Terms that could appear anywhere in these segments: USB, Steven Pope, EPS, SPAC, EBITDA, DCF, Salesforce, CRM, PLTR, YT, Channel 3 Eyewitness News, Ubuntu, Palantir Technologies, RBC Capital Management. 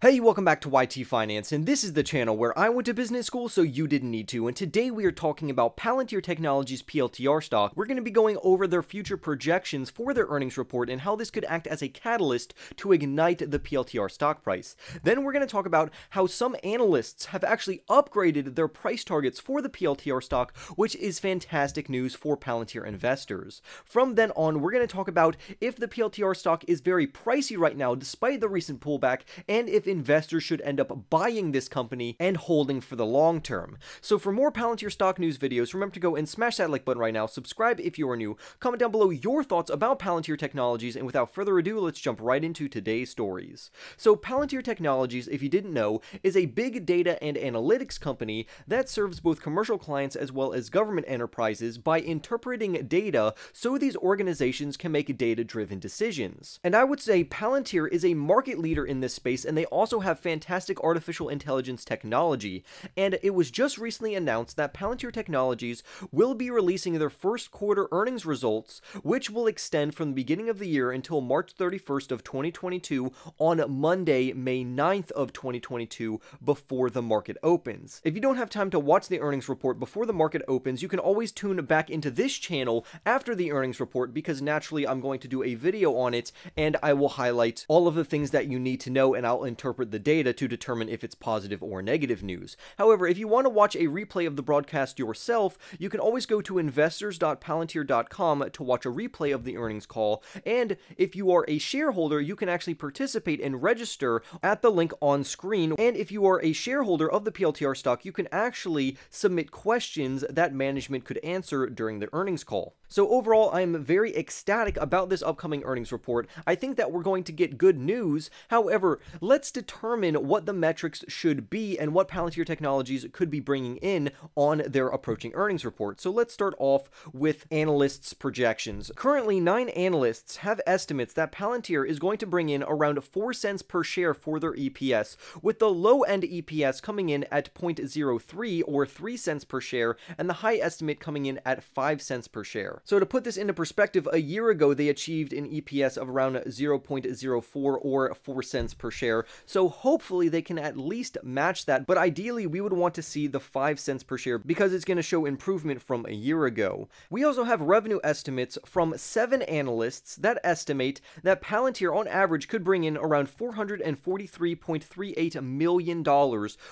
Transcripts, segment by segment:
Hey, welcome back to YT Finance, and this is the channel where I went to business school so you didn't need to, and today we are talking about Palantir Technologies PLTR stock. We're going to be going over their future projections for their earnings report and how this could act as a catalyst to ignite the PLTR stock price. Then we're going to talk about how some analysts have actually upgraded their price targets for the PLTR stock, which is fantastic news for Palantir investors. From then on, we're going to talk about if the PLTR stock is very pricey right now despite the recent pullback, and if investors should end up buying this company and holding for the long term. So for more Palantir stock news videos, remember to go and smash that like button right now, subscribe if you are new, comment down below your thoughts about Palantir Technologies, and without further ado, let's jump right into today's stories. So Palantir Technologies, if you didn't know, is a big data and analytics company that serves both commercial clients as well as government enterprises by interpreting data so these organizations can make data-driven decisions. And I would say Palantir is a market leader in this space, and they also have fantastic artificial intelligence technology, and it was just recently announced that Palantir Technologies will be releasing their first quarter earnings results, which will extend from the beginning of the year until March 31st of 2022 on Monday, May 9th of 2022, before the market opens. If you don't have time to watch the earnings report before the market opens, you can always tune back into this channel after the earnings report, because naturally I'm going to do a video on it and I will highlight all of the things that you need to know, and I'll interpret the data to determine if it's positive or negative news. However, if you want to watch a replay of the broadcast yourself, you can always go to investors.palantir.com to watch a replay of the earnings call, and if you are a shareholder, you can actually participate and register at the link on screen, and if you are a shareholder of the PLTR stock, you can actually submit questions that management could answer during the earnings call. So overall, I am very ecstatic about this upcoming earnings report. I think that we're going to get good news. However, let's determine what the metrics should be and what Palantir Technologies could be bringing in on their approaching earnings report. So let's start off with analysts' projections. Currently, 9 analysts have estimates that Palantir is going to bring in around 4 cents per share for their EPS, with the low-end EPS coming in at 0.03 or 3 cents per share, and the high estimate coming in at 5 cents per share. So to put this into perspective, a year ago they achieved an EPS of around 0.04 or 4 cents per share. So hopefully they can at least match that, but ideally we would want to see the 5 cents per share because it's going to show improvement from a year ago. We also have revenue estimates from 7 analysts that estimate that Palantir on average could bring in around $443.38 million,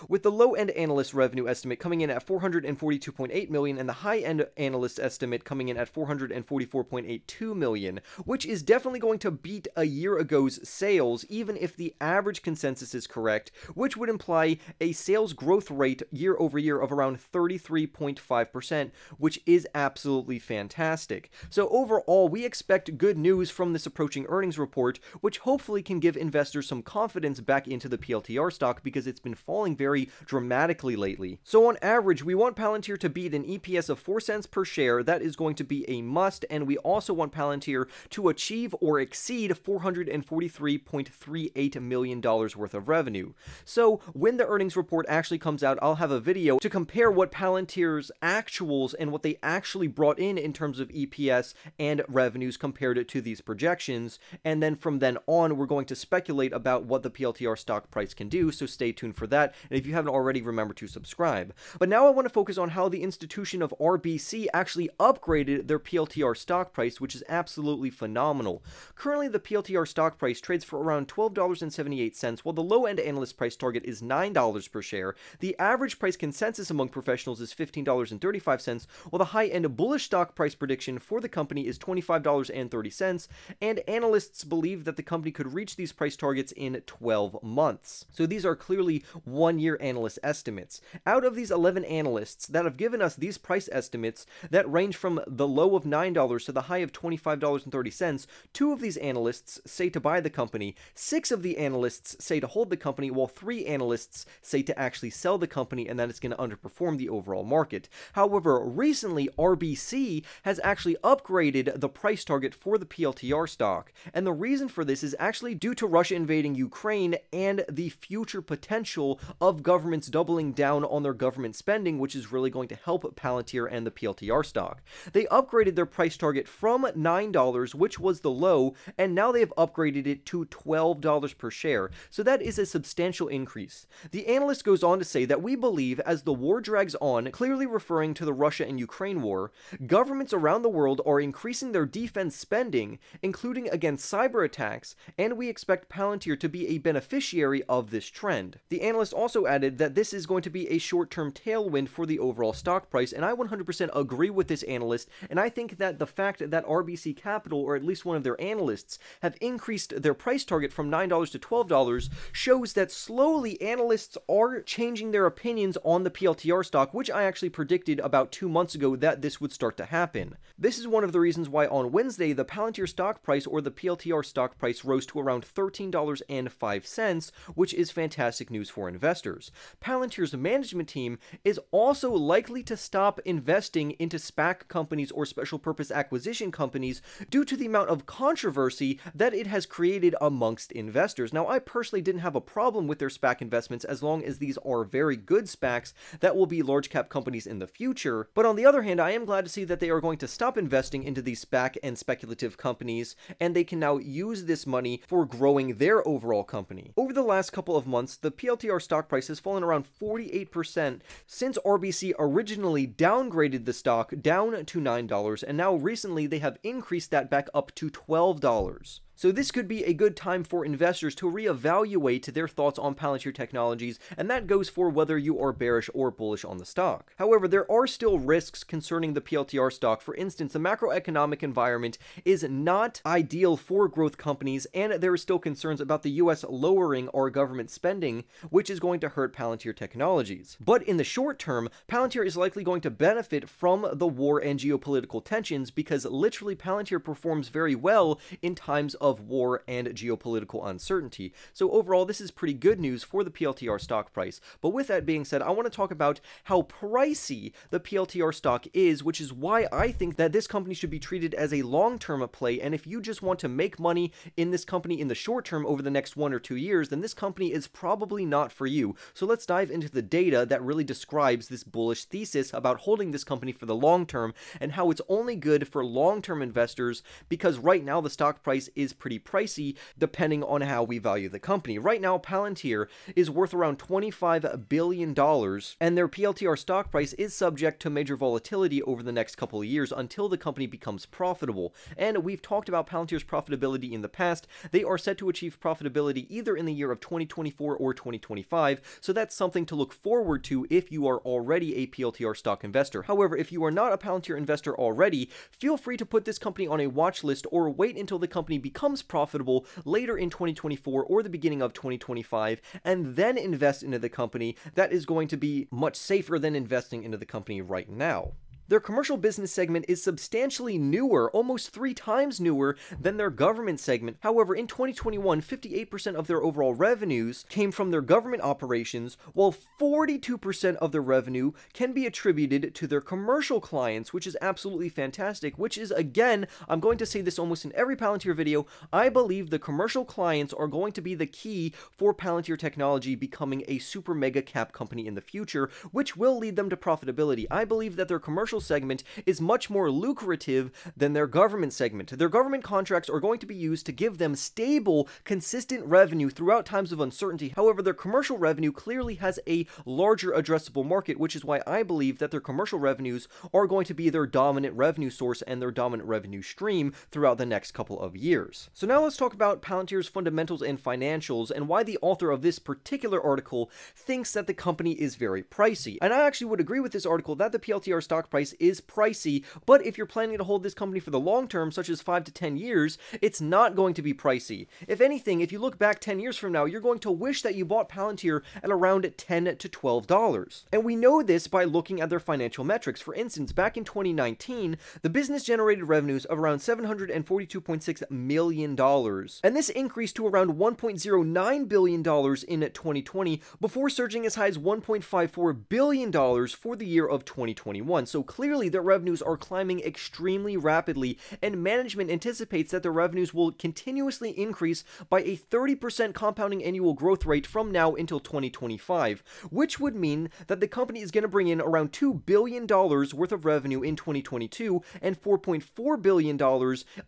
with the low-end analyst revenue estimate coming in at $442.8 million and the high-end analyst estimate coming in at $444.82 million, which is definitely going to beat a year ago's sales, even if the average consensus is correct, which would imply a sales growth rate year over year of around 33.5%, which is absolutely fantastic. So overall, we expect good news from this approaching earnings report, which hopefully can give investors some confidence back into the PLTR stock because it's been falling very dramatically lately. So on average, we want Palantir to beat an EPS of 4 cents per share. That is going to be a must, and we also want Palantir to achieve or exceed $443.38 million worth of revenue. So when the earnings report actually comes out, I'll have a video to compare what Palantir's actuals and what they actually brought in terms of EPS and revenues compared to these projections, and then from then on we're going to speculate about what the PLTR stock price can do, so stay tuned for that, and if you haven't already, remember to subscribe. But now I want to focus on how the institution of RBC actually upgraded their PLTR stock price, which is absolutely phenomenal. Currently the PLTR stock price trades for around $12.78, while the low-end analyst price target is $9 per share. The average price consensus among professionals is $15.35, while the high-end bullish stock price prediction for the company is $25.30, and analysts believe that the company could reach these price targets in 12 months. So these are clearly one-year analyst estimates. Out of these 11 analysts that have given us these price estimates that range from the low of $9 to the high of $25.30, 2 of these analysts say to buy the company, 6 of the analysts say to hold the company, while 3 analysts say to actually sell the company and that it's going to underperform the overall market. However, recently RBC has actually upgraded the price target for the PLTR stock, and the reason for this is actually due to Russia invading Ukraine and the future potential of governments doubling down on their government spending, which is really going to help Palantir and the PLTR stock. They upgraded their price target from $9, which was the low, and now they have upgraded it to $12 per share. So that is a substantial increase. The analyst goes on to say that we believe as the war drags on, clearly referring to the Russia and Ukraine war, governments around the world are increasing their defense spending, including against cyber attacks, and we expect Palantir to be a beneficiary of this trend. The analyst also added that this is going to be a short-term tailwind for the overall stock price, and I 100% agree with this analyst, and I think that the fact that RBC Capital, or at least one of their analysts, have increased their price target from $9 to $12 shows that slowly analysts are changing their opinions on the PLTR stock, which I actually predicted about 2 months ago that this would start to happen. This is one of the reasons why on Wednesday, the Palantir stock price, or the PLTR stock price, rose to around $13.05, which is fantastic news for investors. Palantir's management team is also likely to stop investing into SPAC companies or special purpose acquisition companies due to the amount of controversy that it has created amongst investors. Now, I personally didn't have a problem with their SPAC investments as long as these are very good SPACs that will be large cap companies in the future. But on the other hand, I am glad to see that they are going to stop investing into these SPAC and speculative companies, and they can now use this money for growing their overall company. Over the last couple of months, the PLTR stock price has fallen around 48% since RBC originally downgraded the stock down to $9, and now recently they have increased that back up to $12. So this could be a good time for investors to reevaluate their thoughts on Palantir Technologies, and that goes for whether you are bearish or bullish on the stock. However, there are still risks concerning the PLTR stock. For instance, the macroeconomic environment is not ideal for growth companies, and there are still concerns about the US lowering our government spending, which is going to hurt Palantir Technologies. But in the short term, Palantir is likely going to benefit from the war and geopolitical tensions, because literally Palantir performs very well in times of war and geopolitical uncertainty. So overall, this is pretty good news for the PLTR stock price. But with that being said, I want to talk about how pricey the PLTR stock is, which is why I think that this company should be treated as a long-term play. And if you just want to make money in this company in the short term over the next 1 or 2 years, then this company is probably not for you. So let's dive into the data that really describes this bullish thesis about holding this company for the long term, and how it's only good for long-term investors, because right now the stock price is pretty pricey depending on how we value the company. Right now, Palantir is worth around $25 billion, and their PLTR stock price is subject to major volatility over the next couple of years until the company becomes profitable. And we've talked about Palantir's profitability in the past. They are set to achieve profitability either in the year of 2024 or 2025, so that's something to look forward to if you are already a PLTR stock investor. However, if you are not a Palantir investor already, feel free to put this company on a watch list, or wait until the company becomes profitable later in 2024 or the beginning of 2025, and then invest into the company. That is going to be much safer than investing into the company right now. Their commercial business segment is substantially newer, almost 3 times newer than their government segment. However, in 2021, 58% of their overall revenues came from their government operations, while 42% of their revenue can be attributed to their commercial clients, which is absolutely fantastic, which is, again, I'm going to say this almost in every Palantir video, I believe the commercial clients are going to be the key for Palantir Technology becoming a super mega cap company in the future, which will lead them to profitability. I believe that their commercial segment is much more lucrative than their government segment. Their government contracts are going to be used to give them stable, consistent revenue throughout times of uncertainty. However, their commercial revenue clearly has a larger addressable market, which is why I believe that their commercial revenues are going to be their dominant revenue source and their dominant revenue stream throughout the next couple of years. So now let's talk about Palantir's fundamentals and financials, and why the author of this particular article thinks that the company is very pricey. And I actually would agree with this article that the PLTR stock price is pricey, but if you're planning to hold this company for the long term, such as 5 to 10 years, it's not going to be pricey. If anything, if you look back 10 years from now, you're going to wish that you bought Palantir at around $10 to $12. And we know this by looking at their financial metrics. For instance, back in 2019, the business generated revenues of around $742.6 million, and this increased to around $1.09 billion in 2020, before surging as high as $1.54 billion for the year of 2021. So clearly their revenues are climbing extremely rapidly, and management anticipates that their revenues will continuously increase by a 30% compounding annual growth rate from now until 2025, which would mean that the company is going to bring in around $2 billion worth of revenue in 2022 and $4.4 billion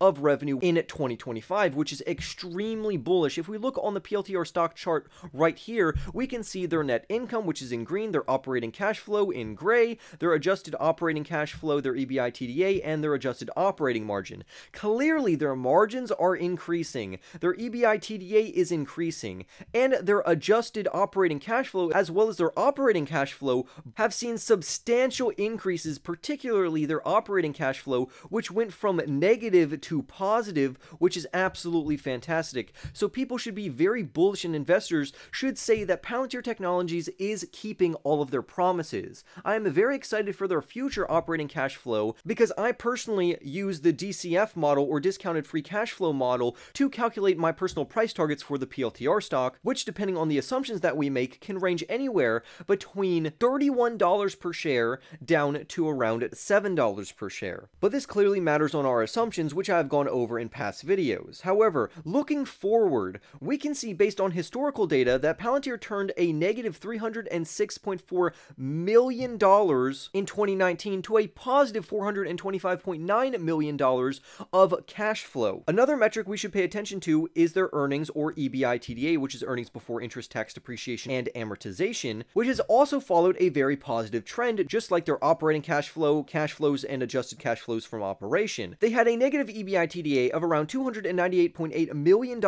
of revenue in 2025, which is extremely bullish. If we look on the PLTR stock chart right here, we can see their net income, which is in green, their operating cash flow in gray, their adjusted operating cash flow, their EBITDA, and their adjusted operating margin. Clearly, their margins are increasing, their EBITDA is increasing, and their adjusted operating cash flow, as well as their operating cash flow, have seen substantial increases, particularly their operating cash flow, which went from negative to positive, which is absolutely fantastic. So people should be very bullish, and investors should say that Palantir Technologies is keeping all of their promises. I am very excited for their future operating cash flow because I personally use the DCF model, or discounted free cash flow model, to calculate my personal price targets for the PLTR stock, which, depending on the assumptions that we make, can range anywhere between $31 per share down to around $7 per share. But this clearly matters on our assumptions, which I have gone over in past videos. However, looking forward, we can see based on historical data that Palantir turned a negative $306.4 million in 2019 to a positive $425.9 million of cash flow. Another metric we should pay attention to is their earnings, or EBITDA, which is earnings before interest, tax, depreciation, and amortization, which has also followed a very positive trend, just like their operating cash flow, cash flows, and adjusted cash flows from operation. They had a negative EBITDA of around $298.8 million in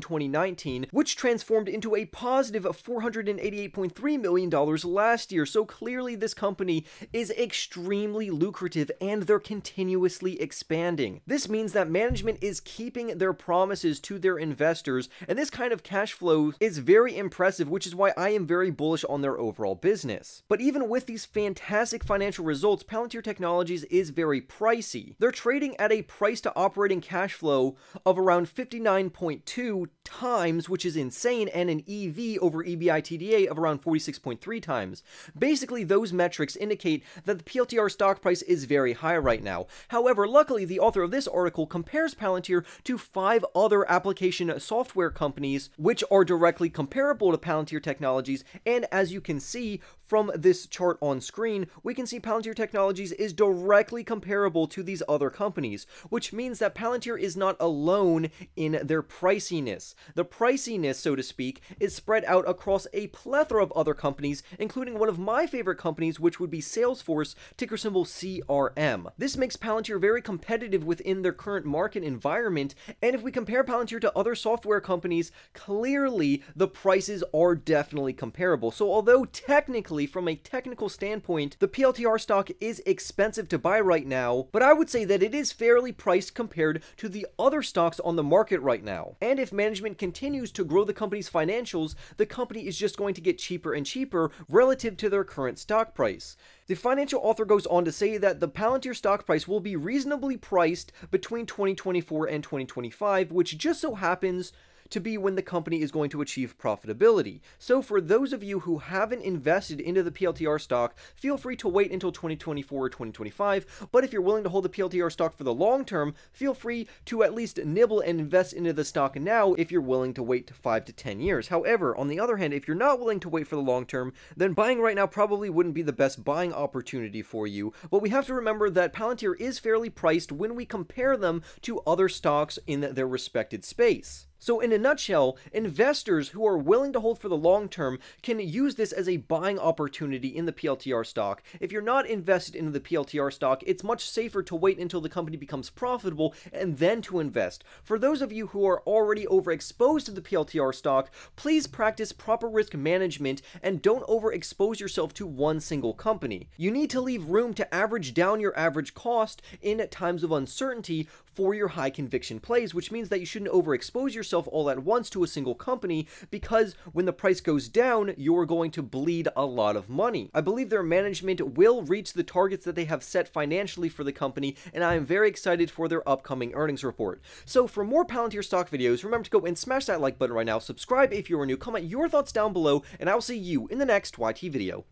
2019, which transformed into a positive $488.3 million last year. So clearly this company is extremely lucrative and they're continuously expanding. This means that management is keeping their promises to their investors, and this kind of cash flow is very impressive, which is why I am very bullish on their overall business. But even with these fantastic financial results, Palantir Technologies is very pricey. They're trading at a price to operating cash flow of around 59.2 times, which is insane, and an EV over EBITDA of around 46.3 times. Basically, those metrics indicate that the PLTR stock price is very high right now. However, luckily, the author of this article compares Palantir to 5 other application software companies which are directly comparable to Palantir Technologies, and as you can see from this chart on screen, we can see Palantir Technologies is directly comparable to these other companies, which means that Palantir is not alone in their priciness. The priciness, so to speak, is spread out across a plethora of other companies, including one of my favorite companies, which would be Salesforce, ticker symbol CRM. This makes Palantir very competitive within their current market environment, and if we compare Palantir to other software companies, clearly the prices are definitely comparable. So although technically, from a technical standpoint, the PLTR stock is expensive to buy right now, but I would say that it is fairly priced compared to the other stocks on the market right now. And if management continues to grow the company's financials, the company is just going to get cheaper and cheaper relative to their current stock price. The financial author goes on to say that the Palantir stock price will be reasonably priced between 2024 and 2025, which just so happens to be when the company is going to achieve profitability. So for those of you who haven't invested into the PLTR stock, feel free to wait until 2024 or 2025, but if you're willing to hold the PLTR stock for the long term, feel free to at least nibble and invest into the stock now if you're willing to wait 5 to 10 years. However, on the other hand, if you're not willing to wait for the long term, then buying right now probably wouldn't be the best buying opportunity for you, but we have to remember that Palantir is fairly priced when we compare them to other stocks in their respected space. So in a nutshell, investors who are willing to hold for the long term can use this as a buying opportunity in the PLTR stock. If you're not invested into the PLTR stock, it's much safer to wait until the company becomes profitable and then to invest. For those of you who are already overexposed to the PLTR stock, please practice proper risk management and don't overexpose yourself to one single company. You need to leave room to average down your average cost in times of uncertainty for your high conviction plays, which means that you shouldn't overexpose yourself all at once to a single company, because when the price goes down, you're going to bleed a lot of money. I believe their management will reach the targets that they have set financially for the company, and I am very excited for their upcoming earnings report. So for more Palantir stock videos, remember to go and smash that like button right now, subscribe if you are new, comment your thoughts down below, and I will see you in the next YT video.